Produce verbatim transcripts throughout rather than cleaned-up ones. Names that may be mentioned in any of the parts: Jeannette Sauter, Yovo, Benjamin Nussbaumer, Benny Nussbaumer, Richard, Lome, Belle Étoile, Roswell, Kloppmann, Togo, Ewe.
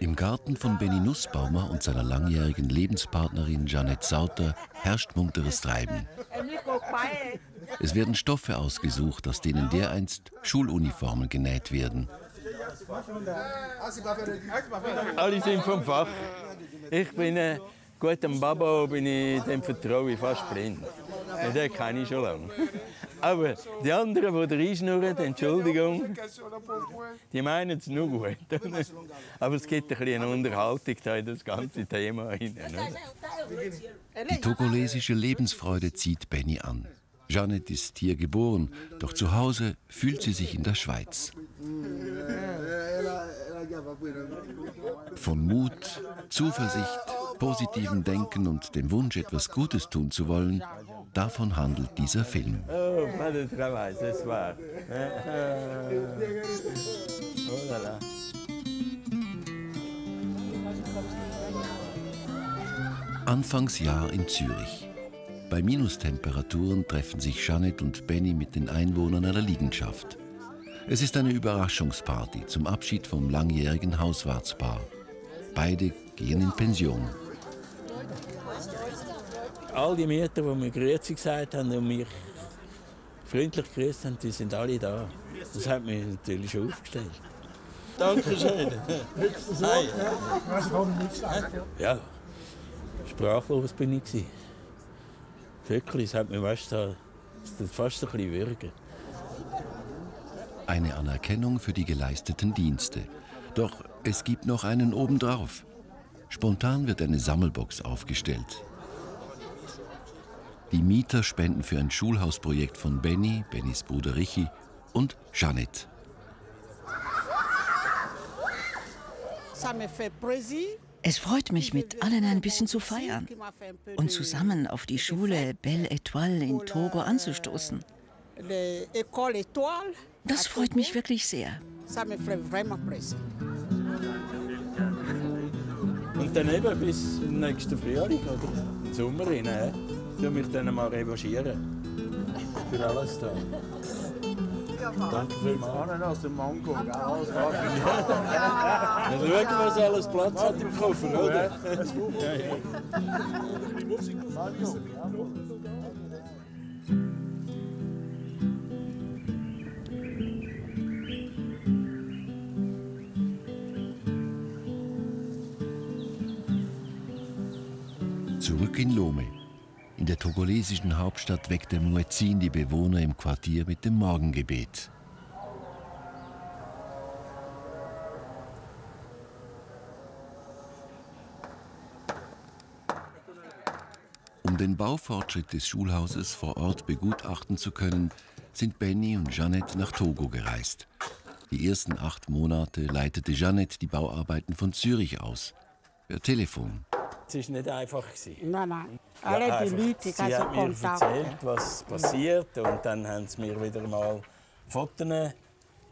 Im Garten von Benny Nussbaumer und seiner langjährigen Lebenspartnerin Jeannette Sauter herrscht munteres Treiben. Es werden Stoffe ausgesucht, aus denen dereinst Schuluniformen genäht werden. Alle sind vom Fach. Ich bin ein guter Baba, bin ich dem vertraue ich fast blind. Den kenne ich schon lange. Aber die anderen, die reinschnurren, Entschuldigung, die meinen es nur gut. Aber es gibt ein bisschen eine Unterhaltung da in das ganze Thema rein. Die togolesische Lebensfreude zieht Benny an. Jeannette ist hier geboren, doch zu Hause fühlt sie sich in der Schweiz. Von Mut, Zuversicht, positivem Denken und dem Wunsch, etwas Gutes tun zu wollen, davon handelt dieser Film. Anfangsjahr in Zürich. Bei Minustemperaturen treffen sich Jeannette und Benny mit den Einwohnern einer Liegenschaft. Es ist eine Überraschungsparty zum Abschied vom langjährigen Hauswartspaar. Beide gehen in Pension. All die Mieter, die mir Grüezi gesagt haben und mich freundlich gegrüßt haben, die sind alle da. Das hat mich natürlich schon aufgestellt. Dankeschön. Ja, sprachlos bin ich gewesen. Wirklich, es hat mich fast ein bisschen würgen. Eine Anerkennung für die geleisteten Dienste. Doch es gibt noch einen obendrauf. Spontan wird eine Sammelbox aufgestellt. Die Mieter spenden für ein Schulhausprojekt von Benny, Bennys Bruder Richie und Jeannette. Es freut mich, mit allen ein bisschen zu feiern und zusammen auf die Schule Belle Étoile in Togo anzustoßen. Das freut mich wirklich sehr. Und dann eben bis nächsten Frühling oder im Sommer hinein, tue mich dann mal revanchieren. Für alles da. Danke für Ananas und Mango. Ja, dann schauen wir, was alles Platz hat im Koffer, oder? Zurück in Lome. In der togolesischen Hauptstadt weckt der Muezzin die Bewohner im Quartier mit dem Morgengebet. Um den Baufortschritt des Schulhauses vor Ort begutachten zu können, sind Benny und Jeannette nach Togo gereist. Die ersten acht Monate leitete Jeannette die Bauarbeiten von Zürich aus, per Telefon. Es war nicht einfach. Nein, nein. Alle ja, die Leute, sie haben mir erzählt, was passiert. Und dann haben sie mir wieder mal Fotos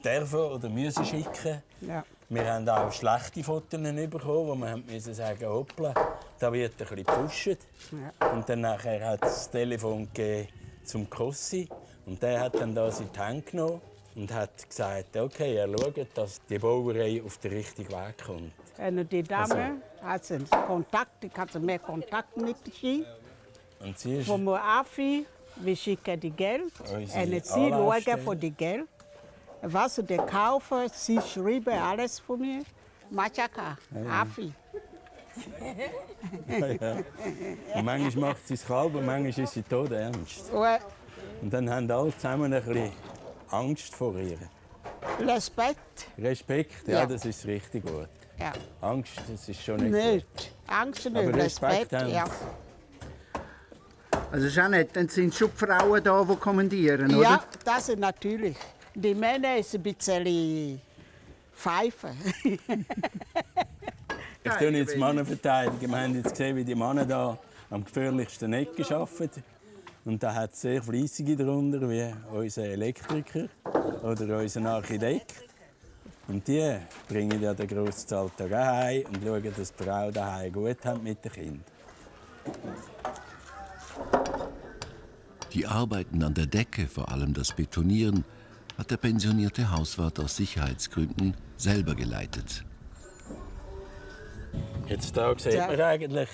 dürfen oder müssen schicken. Ja. Wir haben auch schlechte Fotos bekommen, wo wir müssen sagen, hoppla, da wird ein bisschen gepusht. Ja. Und dann nachher hat das Telefon gegeben zum Kossi. Und der hat dann das in die Hand genommen und hat gesagt, okay, er schaut, dass die Bauerei auf den richtigen Weg kommt. Und die Dame also hat Kontakt, ich hatte mehr Kontakt mit sie. Und sie ist... Vom Afi, wir schicken die Geld. Und sie schauen für die Geld. Was sie kaufen, sie schreiben alles für mich. Machaka, ja. Afi. Ja, ja. Und manchmal macht sie es kalt und manchmal ist sie tot ernst. Und dann haben alle zusammen ein bisschen Angst vor ihr. Respekt. Respekt, ja, ja. Das ist richtig gut. Ja. Angst, das ist schon nicht, nicht. Gut. Angst und Respekt, Respekt ja. Also Jeannette, dann sind schon die Frauen da, die kommandieren, ja, oder? Ja, das ist natürlich. Die Männer ist ein bisschen pfeifen. Ich tue jetzt die Männer verteidigen. Wir haben jetzt gesehen, wie die Männer da am gefährlichsten Ecken arbeiten. Und da hat es sehr fleissige darunter, wie unser Elektriker oder unser Architekt. Und die bringen ja den grossen Zahltag heim und schauen, dass die Frau daheim gut hat mit den Kindern. Die Arbeiten an der Decke, vor allem das Betonieren, hat der pensionierte Hauswart aus Sicherheitsgründen selber geleitet. Jetzt da sieht man eigentlich,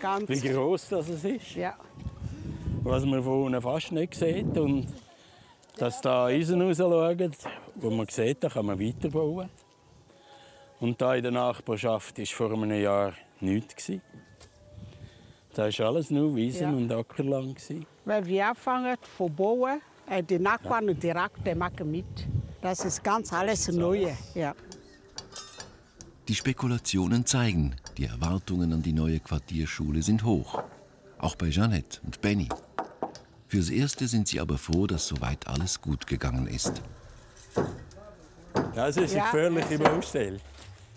ganz wie groß das ist. Ja. Was man von unten fast nicht sieht. Und dass da Eisen raus schaut, wo man sieht, da kann man weiterbauen. Und da in der Nachbarschaft war vor einem Jahr nichts. Da war alles nur Wiesen ja. und Ackerland. Wenn wir anfangen zu bauen, die Nachbarn und die Rakte machen mit. Das ist ganz alles Neue. Ja. Die Spekulationen zeigen, die Erwartungen an die neue Quartierschule sind hoch. Auch bei Jeannette und Benny. Fürs Erste sind sie aber froh, dass soweit alles gut gegangen ist. Das ist eine gefährliche Baustelle.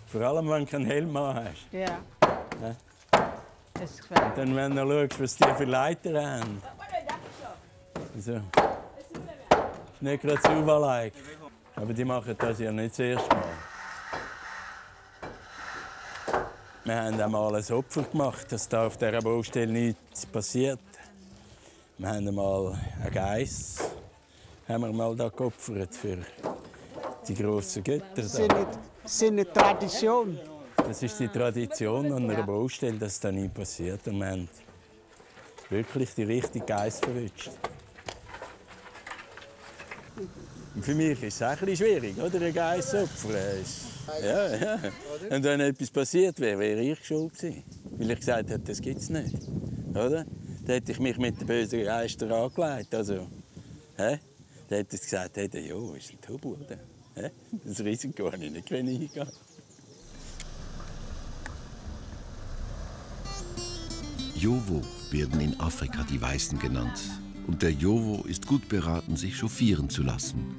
Vor allem, wenn du keinen Helm hast. Ja. Ja. Und dann, wenn du schaust, was die für Leiter haben. Also, das ist nicht gerade sauber leicht. Aber die machen das ja nicht das erste Mal. Wir haben einmal ein Opfer gemacht, dass da auf dieser Baustelle nichts passiert. Wir haben einmal einen Geiss haben wir mal da geopfert für die grossen Götter. Das ist eine, das ist eine Tradition. Das ist die Tradition an einer Baustelle, dass das nie passiert. Und wir haben wirklich die richtigen Geiss verwünscht. Für mich ist es auch ein bisschen schwierig, oder? Ein Geiss opfern. Ja, ja. Und wenn etwas passiert wäre, wäre ich schuld gewesen. Weil ich gesagt habe, das gibt es nicht. Oder? Dann hätte ich mich mit den bösen Geistern angelegt. Also, hä? Dann hätte ich gesagt, hey, ja, ist ein Tobu. Das Risiko habe ich nicht eingehen. Yovo werden in Afrika die Weißen genannt. Und der Yovo ist gut beraten, sich chauffieren zu lassen.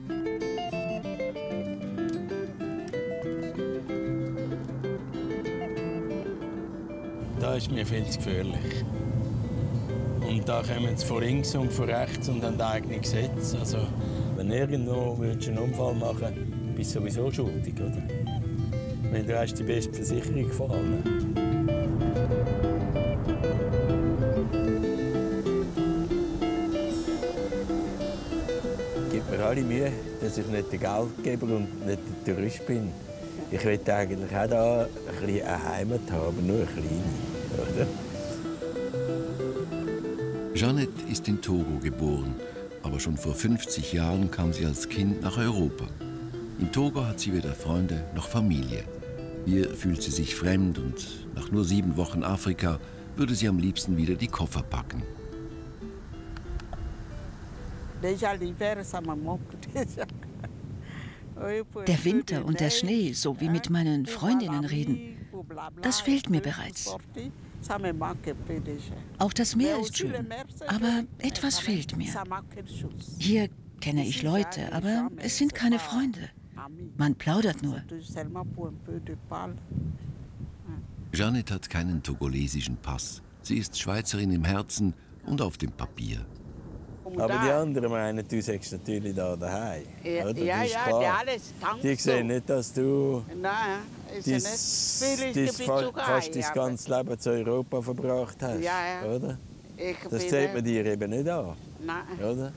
Da ist mir viel zu gefährlich. Und da kommen sie von links und von rechts und haben eigene Gesetze. Also, wenn irgendwo einen Unfall machen, bist du sowieso schuldig, oder? Weil du hast die beste Versicherung von allen. Alle Mühe, dass ich nicht der Geldgeber und nicht der Tourist bin. Ich möchte eigentlich auch da ein bisschen eine Heimat haben, aber nur eine kleine, oder? Jeannette ist in Togo geboren, aber schon vor fünfzig Jahren kam sie als Kind nach Europa. In Togo hat sie weder Freunde noch Familie. Hier fühlt sie sich fremd und nach nur sieben Wochen Afrika würde sie am liebsten wieder die Koffer packen. Der Winter und der Schnee, so wie mit meinen Freundinnen reden, das fehlt mir bereits. Auch das Meer ist schön, aber etwas fehlt mir. Hier kenne ich Leute, aber es sind keine Freunde. Man plaudert nur. Jeannette hat keinen togolesischen Pass. Sie ist Schweizerin im Herzen und auf dem Papier. Aber die anderen meinen, du seist natürlich da daheim. Ja, ja, ja, alles. Die sehen nicht, dass du Nein, ist dies, nicht. Dies fa fast dein ganzes Leben zu Europa verbracht hast. Ja, ja. Oder? Das zählt man dir eben nicht an. Nein. Oder?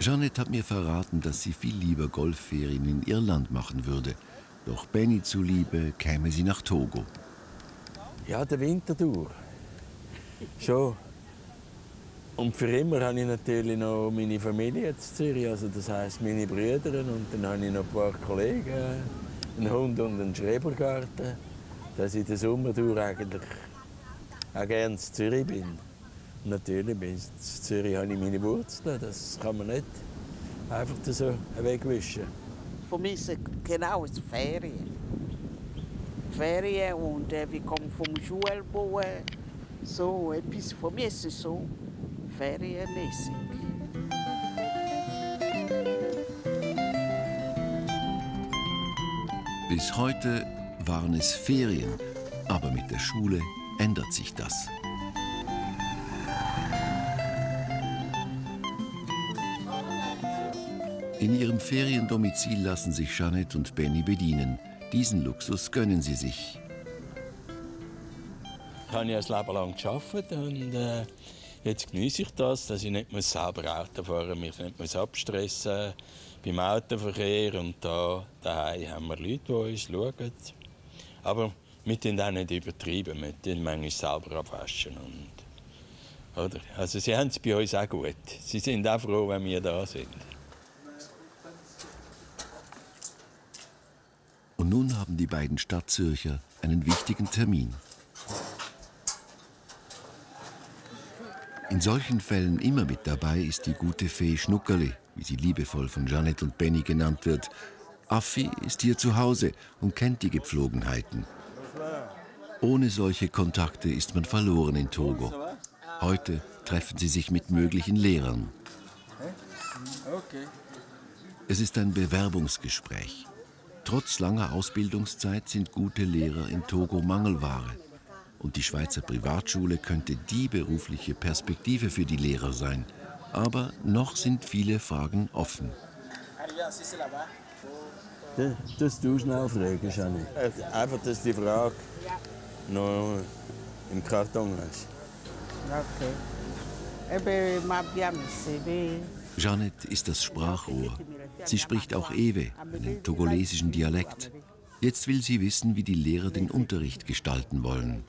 Jeannette hat mir verraten, dass sie viel lieber Golfferien in Irland machen würde. Doch Benny zuliebe käme sie nach Togo. Ja, der Winter durch. Schon. Und für immer habe ich natürlich noch meine Familie in Zürich, also das heisst meine Brüder, und dann habe ich noch ein paar Kollegen, einen Hund und einen Schrebergarten, dass ich in der Sommertour eigentlich auch gerne in Zürich bin. Und natürlich in Zürich habe ich meine Wurzeln, das kann man nicht einfach so wegwischen. Für mich ist es genau eine Ferien. Ferien und äh, wir kommen vom Schulbau, so etwas, für mich ist es so. Ferienmäßig. Bis heute waren es Ferien, aber mit der Schule ändert sich das. In ihrem Feriendomizil lassen sich Jeannette und Benny bedienen. Diesen Luxus gönnen sie sich. Ich habe ja ein Leben lang gearbeitet und äh Jetzt genieße ich das, dass ich nicht selber Auto fahren muss, mich nicht abstressen beim Autoverkehr. Und da daheim haben wir Leute, die uns schauen. Aber wir tun auch nicht übertrieben, wir tun manchmal selber abwaschen. Und, oder? Also sie haben es bei uns auch gut. Sie sind auch froh, wenn wir da sind. Und nun haben die beiden Stadtzürcher einen wichtigen Termin. In solchen Fällen immer mit dabei ist die gute Fee Schnuckerli, wie sie liebevoll von Jeannette und Benny genannt wird. Affi ist hier zu Hause und kennt die Gepflogenheiten. Ohne solche Kontakte ist man verloren in Togo. Heute treffen sie sich mit möglichen Lehrern. Es ist ein Bewerbungsgespräch. Trotz langer Ausbildungszeit sind gute Lehrer in Togo Mangelware. Und die Schweizer Privatschule könnte die berufliche Perspektive für die Lehrer sein. Aber noch sind viele Fragen offen. Das du schnell fragen, Janni. Einfach, dass die Frage noch im Karton ist. Okay. Jeannette ist das Sprachrohr. Sie spricht auch Ewe, einen togolesischen Dialekt. Jetzt will sie wissen, wie die Lehrer den Unterricht gestalten wollen.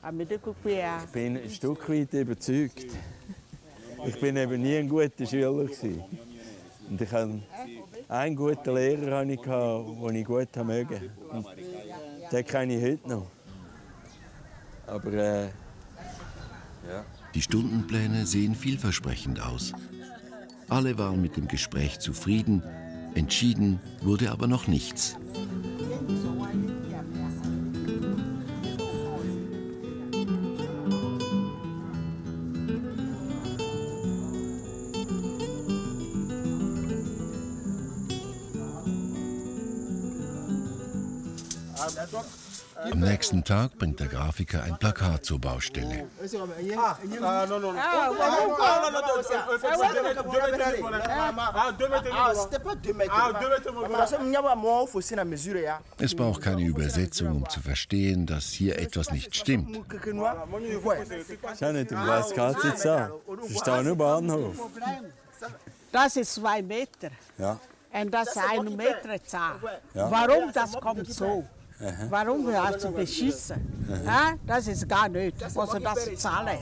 Ich bin ein Stück weit überzeugt. Ich war eben nie ein guter Schüler. Und ich hatte einen guten Lehrer, den ich gut mögen. Und den kenne ich heute noch. Aber, äh, ja. Die Stundenpläne sehen vielversprechend aus. Alle waren mit dem Gespräch zufrieden. Entschieden wurde aber noch nichts. Am nächsten Tag bringt der Grafiker ein Plakat zur Baustelle. Es braucht keine Übersetzung, um zu verstehen, dass hier etwas nicht stimmt. Schau nicht, um was geht es jetzt an? Sie stehen am Bahnhof. Das ist zwei Meter. Ja. Und das ist ein Meter Zahl. Ja. Warum das kommt so? Aha. Warum hast du beschissen? Aha. Das ist gar nicht. Also das zahlen.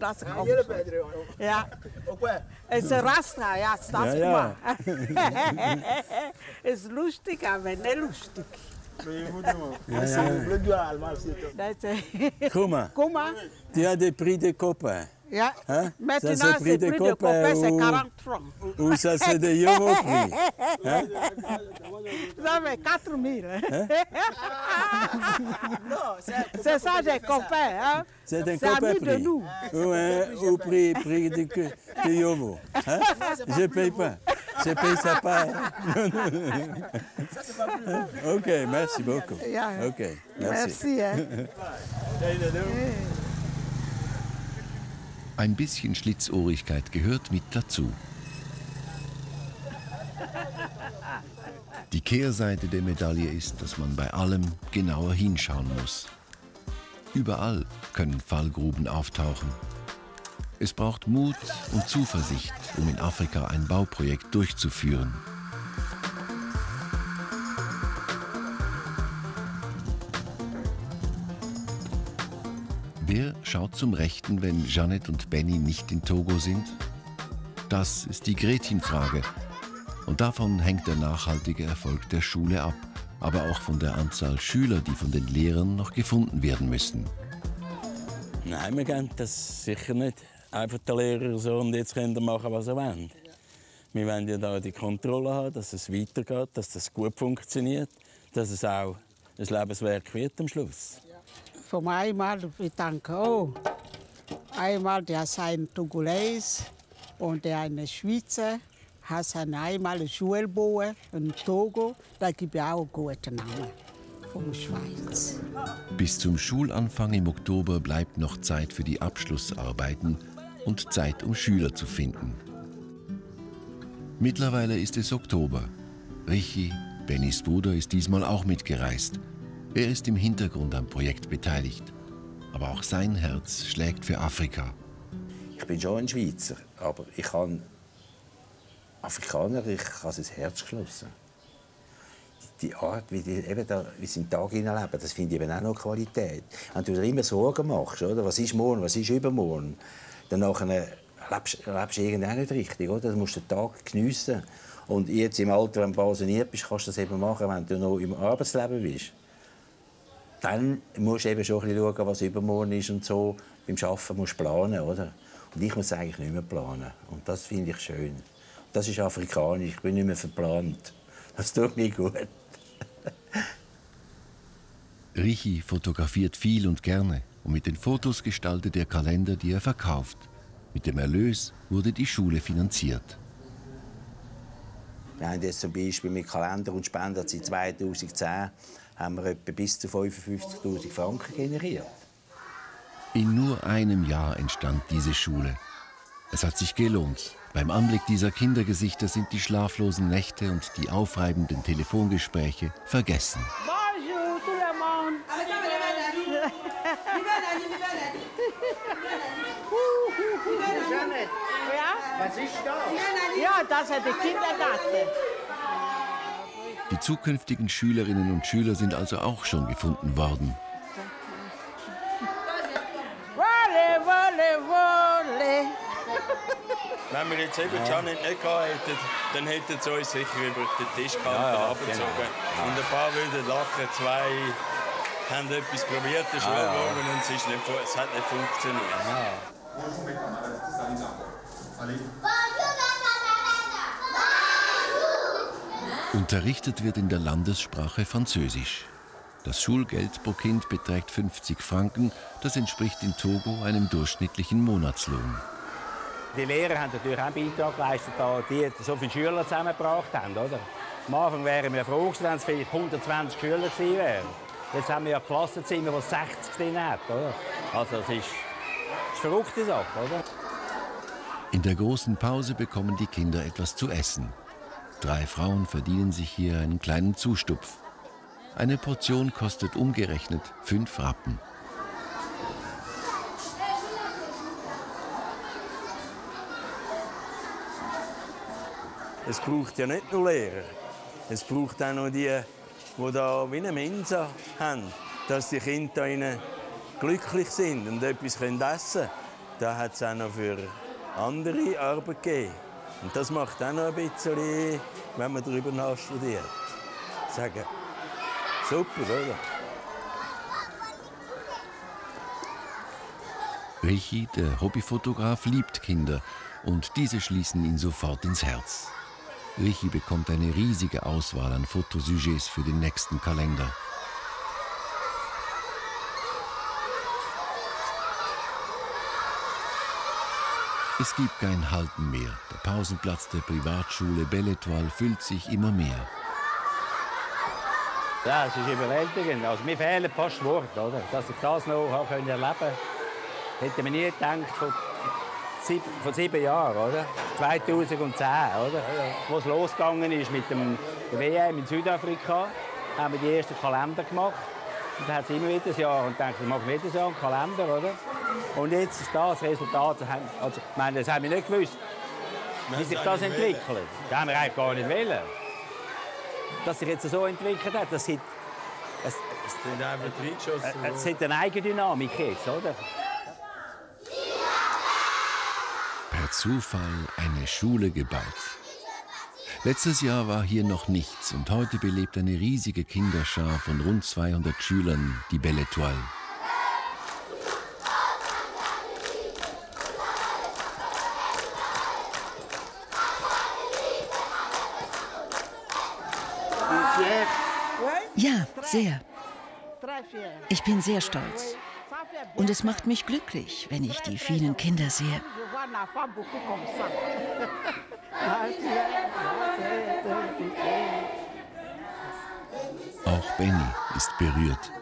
Das kommt so. Ja. Es ist Rasta, ja, das ja, ja. Es ist lustig, aber nicht lustig. Ja, ja. Kuma. Kuma. Tu as des prix de copains. Ja. Hein? Maintenant, c'est le prix de copain, c'est quarante francs. Ou ça, c'est de Yovo prix. Hein? Ça fait quatre mille. Hein? C'est ça, des copains. Hein? C'est un copain prix. De nous. Ou, hein, ou prix, prix de, de Yovo. Hein? Je ne paye pas. Je paye ça pas. OK, merci beaucoup. OK, merci. Merci. Hein? Ein bisschen Schlitzohrigkeit gehört mit dazu. Die Kehrseite der Medaille ist, dass man bei allem genauer hinschauen muss. Überall können Fallgruben auftauchen. Es braucht Mut und Zuversicht, um in Afrika ein Bauprojekt durchzuführen. Wer schaut zum Rechten, wenn Jeannette und Benny nicht in Togo sind? Das ist die Gretchenfrage. Und davon hängt der nachhaltige Erfolg der Schule ab, aber auch von der Anzahl Schüler, die von den Lehrern noch gefunden werden müssen. Nein, wir geben das sicher nicht. Einfach der Lehrer so und jetzt könnt ihr machen, was ihr wollt. Wir wollen ja da die Kontrolle haben, dass es weitergeht, dass das gut funktioniert, dass es auch ein Lebenswerk wird am Schluss. Von einmal, ich denke, oh, einmal der ist ein Togolese und der eine Schweizer, hat einmal eine Schule gebaut in Togo, da gibt es auch einen guten Namen vom Schweiz. Bis zum Schulanfang im Oktober bleibt noch Zeit für die Abschlussarbeiten und Zeit, um Schüler zu finden. Mittlerweile ist es Oktober. Richie, Bennys Bruder, ist diesmal auch mitgereist. Er ist im Hintergrund am Projekt beteiligt. Aber auch sein Herz schlägt für Afrika. Ich bin schon ein Schweizer, aber ich habe Afrikaner, ich habe das Herz geschlossen. Die Art, wie die eben da, wie sie im Tag hineinleben, das finde ich eben auch noch Qualität. Wenn du dir immer Sorgen machst, oder? Was ist morgen, was ist übermorgen, dann nachher lebst, lebst du irgendwie nicht richtig, oder? Du musst den Tag geniessen. Und jetzt im Alter, wenn du pensioniert bist, kannst du das eben machen, wenn du noch im Arbeitsleben bist. Dann musst du eben schon ein bisschen schauen, was übermorgen ist und so. Beim Arbeiten musst du planen, oder? Und ich muss eigentlich nicht mehr planen. Und das finde ich schön. Das ist afrikanisch, ich bin nicht mehr verplant. Das tut mir gut. Richie fotografiert viel und gerne. Und mit den Fotos gestaltet er Kalender, die er verkauft. Mit dem Erlös wurde die Schule finanziert. Wir haben jetzt zum Beispiel mit Kalender und Spenden seit zweitausendzehn haben wir etwa bis zu fünfundfünfzigtausend Franken generiert. In nur einem Jahr entstand diese Schule. Es hat sich gelohnt. Beim Anblick dieser Kindergesichter sind die schlaflosen Nächte und die aufreibenden Telefongespräche vergessen. Bonjour tout le monde. Was ist das? Ja, das hat die Kindergarten. Die zukünftigen Schülerinnen und Schüler sind also auch schon gefunden worden. Wolle, wolle, wolle. Wenn wir jetzt eben Jeannette nicht gehabt hätten, dann hätten sie uns sicher über den Tischkante abgezogen. Ja, ja. Und ein paar würden lachen, zwei haben etwas probiert, das ah, ja. und es, ist nicht, es hat nicht funktioniert. Ja. Unterrichtet wird in der Landessprache Französisch. Das Schulgeld pro Kind beträgt fünfzig Franken. Das entspricht in Togo einem durchschnittlichen Monatslohn. Die Lehrer haben natürlich auch einen Beitrag geleistet, da die so viele Schüler zusammengebracht haben. Oder? Am Anfang wären wir froh, wenn es vielleicht hundertzwanzig Schüler gewesen wären. Jetzt haben wir ja Klassenzimmer, die sechzig drin hat. Oder? Also es ist eine verrückte Sache. Oder? In der großen Pause bekommen die Kinder etwas zu essen. Drei Frauen verdienen sich hier einen kleinen Zustupf. Eine Portion kostet umgerechnet fünf Rappen. Es braucht ja nicht nur Lehrer. Es braucht auch noch die, die da wie eine Mensa haben, dass die Kinder ihnen glücklich sind und etwas essen können. Da hat es auch noch für andere Arbeit gegeben. Und das macht auch noch ein bisschen, wenn man darüber nachstudiert. Sagen, super, oder? Richie, der Hobbyfotograf, liebt Kinder. Und diese schließen ihn sofort ins Herz. Richie bekommt eine riesige Auswahl an Fotosujets für den nächsten Kalender. Es gibt kein Halten mehr. Der Pausenplatz der Privatschule Belle Étoile füllt sich immer mehr. Ja, es ist überwältigend. Also, mir fehlen fast Worte, oder? Dass ich das noch erleben konnte, hätte man nie gedacht vor sieben, vor sieben Jahren, oder? zweitausendzehn, oder? Wo es losgegangen ist mit dem W M in Südafrika, haben wir die ersten Kalender gemacht. Und dann hat es immer wieder ein Jahr. Und denke, ich mache jedes Jahr einen Kalender, oder? Und jetzt ist das Resultat. Also, ich meine, das haben wir nicht gewusst, wie sich das entwickelt. Das haben wir eigentlich gar nicht wollen. Dass sich jetzt so entwickelt hat, das hat, es, es, es hat eine Eigendynamik jetzt, oder? Per Zufall eine Schule gebaut. Letztes Jahr war hier noch nichts und heute belebt eine riesige Kinderschar von rund zweihundert Schülern die Belle Étoile. Ja, sehr. Ich bin sehr stolz. Und es macht mich glücklich, wenn ich die vielen Kinder sehe. Auch Benny ist berührt.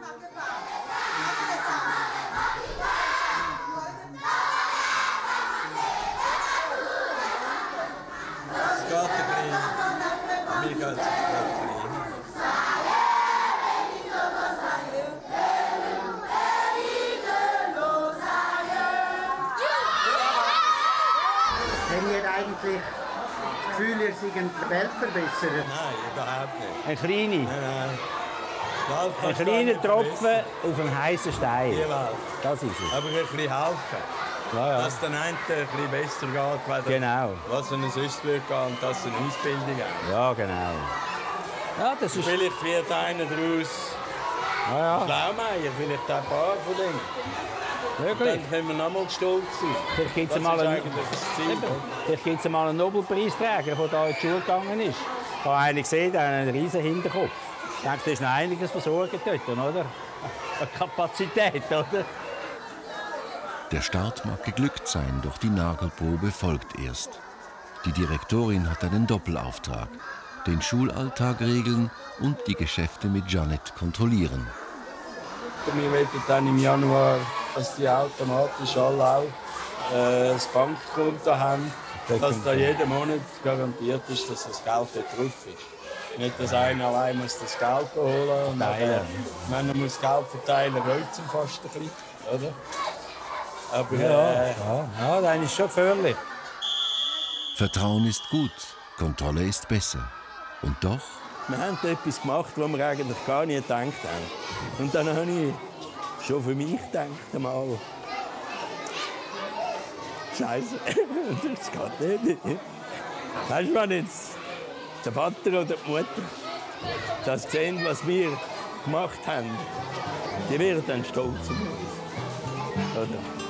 Gefühl, ihr seid die Welt verbessert? Nein, überhaupt nicht. Ein kleiner? Nein, nein. Ein kleiner Tropfen auf einem heißen Stein. Das ist es. Aber ein bisschen helfen. Ja, ja. Dass den einen ein bisschen besser geht, weil genau. Was ihnen sonst gehen würde und dass sie eine Ausbildung haben. Ja, genau. Ja, das ist... Vielleicht wird einer daraus ja, ja. Schlaumeier, vielleicht ein paar von denen. Wirklich? Dann können wir noch mal stolz sein. Vielleicht gibt es mal einen, mal einen Nobelpreisträger, der hier in die Schule gegangen ist. Ich habe einen gesehen, der hat einen riesen Hinterkopf. Ich denke, da ist noch einiges versorgt dort, oder? Eine Kapazität, oder? Der Start mag geglückt sein, doch die Nagelprobe folgt erst. Die Direktorin hat einen Doppelauftrag. Den Schulalltag regeln und die Geschäfte mit Jeannette kontrollieren. Wir werden dann im Januar, dass die automatisch alle auch äh, das Bankkonto haben, dass da jeden Monat garantiert ist, dass das Geld dort drauf ist. Nicht, dass einer allein muss das Geld holen und teilen. Man muss Geld verteilen, wollt es fast ein bisschen, oder? Aber, ja, äh, ja, ja, dann ist schon gefährlich. Vertrauen ist gut, Kontrolle ist besser. Und doch? Wir haben etwas gemacht, was wir eigentlich gar nicht gedacht haben. Und dann habe ich schon für mich gedacht, mal. Scheiße, das geht nicht. Weißt du, wenn jetzt der Vater oder die Mutter das sehen, was wir gemacht haben, die werden dann stolz auf uns. Oder?